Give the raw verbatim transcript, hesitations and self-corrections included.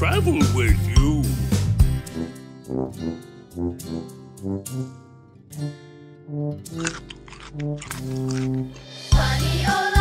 travel with you. Bunny Olaf.